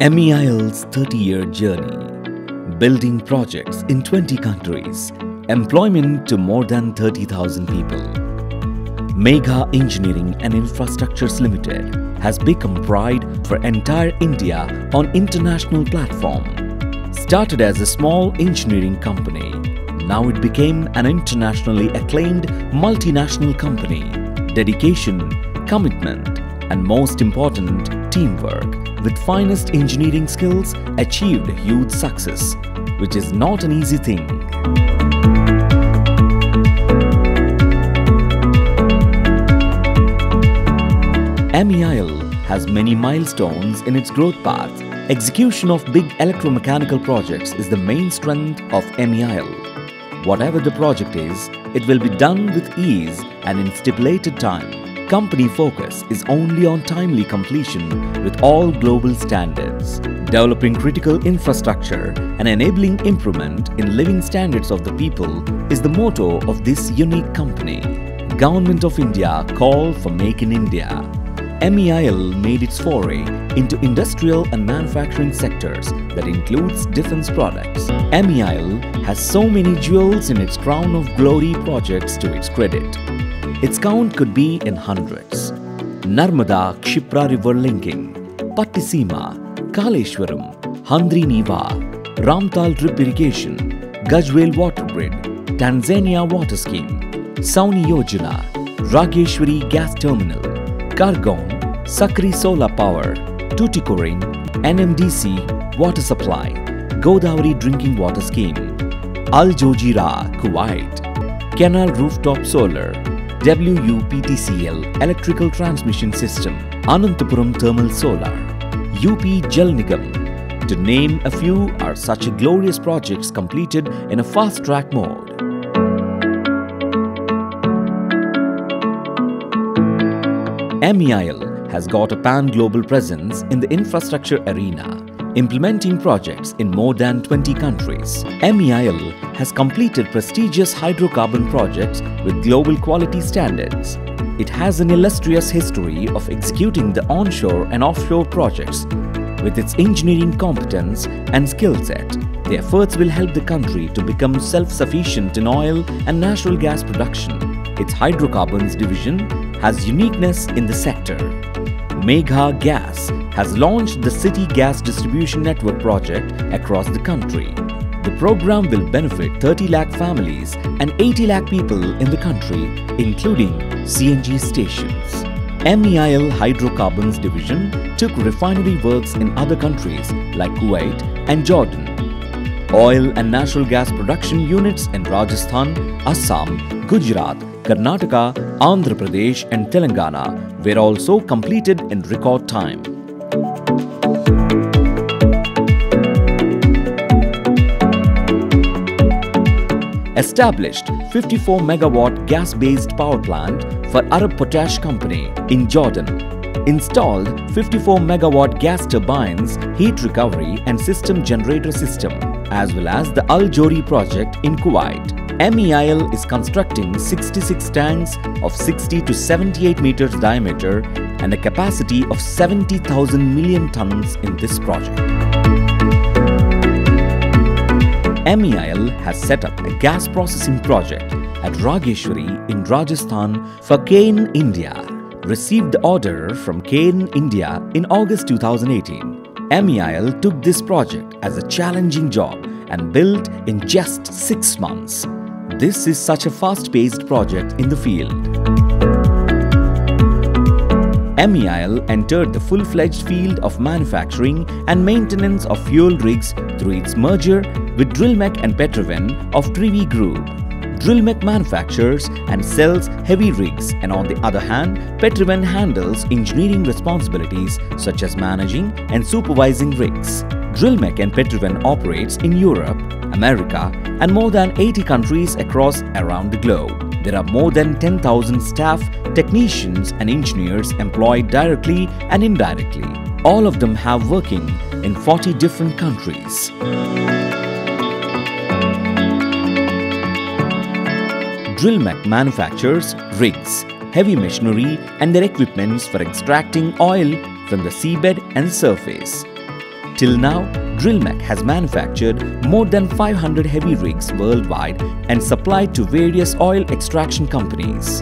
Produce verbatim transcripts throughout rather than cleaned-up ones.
MEIL's thirty-year journey, building projects in twenty countries, employment to more than thirty thousand people. Megha Engineering and Infrastructures Limited has become pride for entire India on international platform. Started as a small engineering company, now it became an internationally acclaimed multinational company. Dedication, commitment, and most important, teamwork with finest engineering skills achieved huge success, which is not an easy thing. MEIL has many milestones in its growth path. Execution of big electromechanical projects is the main strength of MEIL. Whatever the project is, it will be done with ease and in stipulated time. Company focus is only on timely completion with all global standards, developing critical infrastructure and enabling improvement in living standards of the people is the motto of this unique company. Government of India call for Make in India. MEIL made its foray into industrial and manufacturing sectors that includes defense products. MEIL has so many jewels in its crown of glory projects to its credit. Its count could be in hundreds. Narmada Kshipra River Linking, Pattisima, Kaleshwaram, Handri Niva, Ramtal Drip Irrigation, Gajvel Water Grid, Tanzania Water Scheme, Sauni Yojana, Rageshwari Gas Terminal, Kargon, Sakri Solar Power, Tutikorin, N M D C Water Supply, Godavari Drinking Water Scheme, Al Jojira, Kuwait, Canal Rooftop Solar, W U P T C L Electrical Transmission System, Anantapuram Thermal Solar, U P Jal Nigam. To name a few are such glorious projects completed in a fast-track mode. MEIL has got a pan-global presence in the infrastructure arena, implementing projects in more than twenty countries. MEIL has completed prestigious hydrocarbon projects with global quality standards. It has an illustrious history of executing the onshore and offshore projects. With its engineering competence and skill set, the efforts will help the country to become self-sufficient in oil and natural gas production. Its hydrocarbons division has uniqueness in the sector. Megha Gas has launched the City Gas Distribution Network project across the country. The program will benefit thirty lakh families and eighty lakh people in the country, including C N G stations. MEIL Hydrocarbons Division took refinery works in other countries like Kuwait and Jordan. Oil and natural gas production units in Rajasthan, Assam, Gujarat, Karnataka, Andhra Pradesh and Telangana were also completed in record time. Established fifty-four megawatt gas-based power plant for Arab Potash Company in Jordan. Installed fifty-four megawatt gas turbines, heat recovery and system generator system, as well as the Al Jouri project in Kuwait. MEIL is constructing sixty-six tanks of sixty to seventy-eight meters diameter and a capacity of seventy thousand million tons in this project. MEIL has set up a gas processing project at Rageshwari in Rajasthan for Cairn India. Received the order from Cairn India in August two thousand eighteen. MEIL took this project as a challenging job and built in just six months. This is such a fast-paced project in the field. MEIL entered the full-fledged field of manufacturing and maintenance of fuel rigs through its merger with Drillmec and Petriven of Trivi Group. Drillmec manufactures and sells heavy rigs, and on the other hand, Petriven handles engineering responsibilities such as managing and supervising rigs. Drillmec and Petriven operates in Europe, America and more than eighty countries across around the globe. There are more than ten thousand staff, technicians and engineers employed directly and indirectly. All of them have working in forty different countries. Drillmec manufactures rigs, heavy machinery and their equipments for extracting oil from the seabed and surface. Till now, Drillmec has manufactured more than five hundred heavy rigs worldwide and supplied to various oil extraction companies.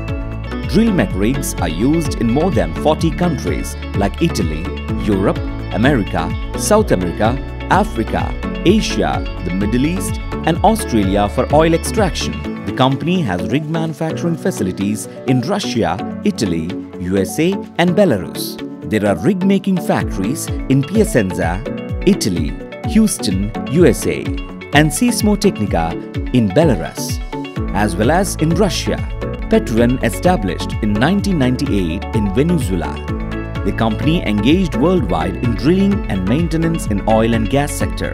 Drillmec rigs are used in more than forty countries like Italy, Europe, America, South America, Africa, Asia, the Middle East and Australia for oil extraction. The company has rig manufacturing facilities in Russia, Italy, U S A and Belarus. There are rig-making factories in Piacenza, Italy, Houston, U S A and Seismotechnica in Belarus, as well as in Russia. Petroven established in nineteen ninety-eight in Venezuela. The company engaged worldwide in drilling and maintenance in oil and gas sector.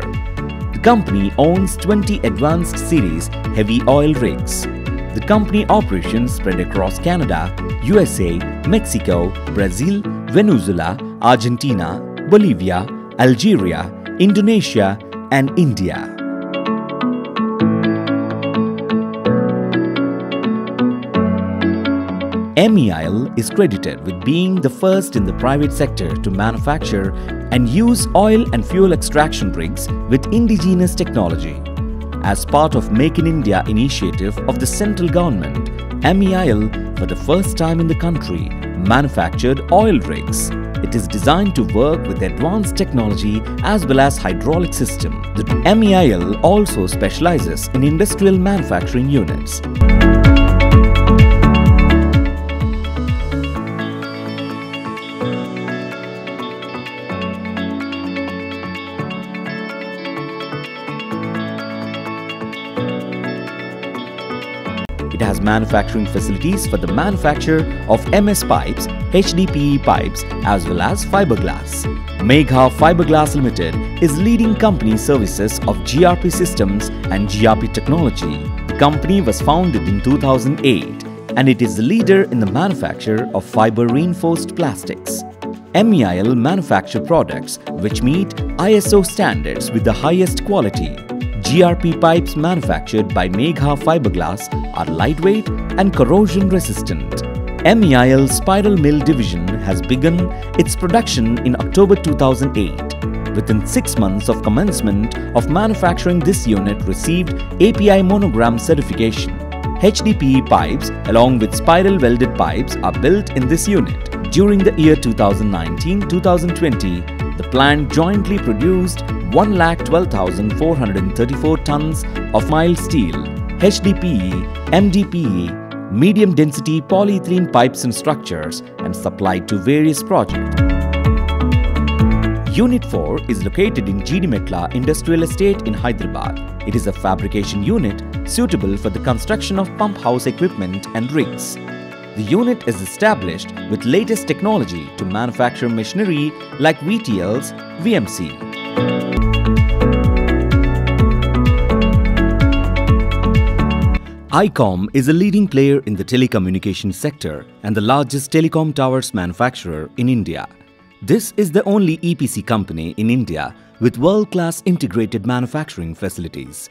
The company owns twenty advanced series heavy oil rigs. The company operations spread across Canada, U S A, Mexico, Brazil, Venezuela, Argentina, Bolivia, Algeria, Indonesia and India. M E I L is credited with being the first in the private sector to manufacture and use oil and fuel extraction rigs with indigenous technology. As part of Make in India initiative of the central government, M E I L, for the first time in the country, manufactured oil rigs. It is designed to work with advanced technology as well as hydraulic system. The M E I L also specializes in industrial manufacturing units. It has manufacturing facilities for the manufacture of M S pipes, H D P E pipes as well as fiberglass. Megha Fiberglass Limited is leading company services of G R P systems and G R P technology. The company was founded in two thousand eight and it is the leader in the manufacture of fiber reinforced plastics. M E I L manufacture products which meet I S O standards with the highest quality. G R P pipes manufactured by Megha Fiberglass are lightweight and corrosion resistant. M E I L Spiral Mill Division has begun its production in October two thousand eight. Within six months of commencement of manufacturing, this unit received A P I monogram certification. H D P E pipes along with spiral welded pipes are built in this unit. During the year two thousand nineteen to two thousand twenty, the plant jointly produced one lakh twelve thousand four hundred thirty-four tons of mild steel, H D P E, M D P E, medium-density polyethylene pipes and structures and supplied to various projects. Unit four is located in G D Metla Industrial Estate in Hyderabad. It is a fabrication unit suitable for the construction of pump house equipment and rigs. The unit is established with latest technology to manufacture machinery like V T Ls, V M C. ICOM is a leading player in the telecommunication sector and the largest telecom towers manufacturer in India. This is the only E P C company in India with world-class integrated manufacturing facilities.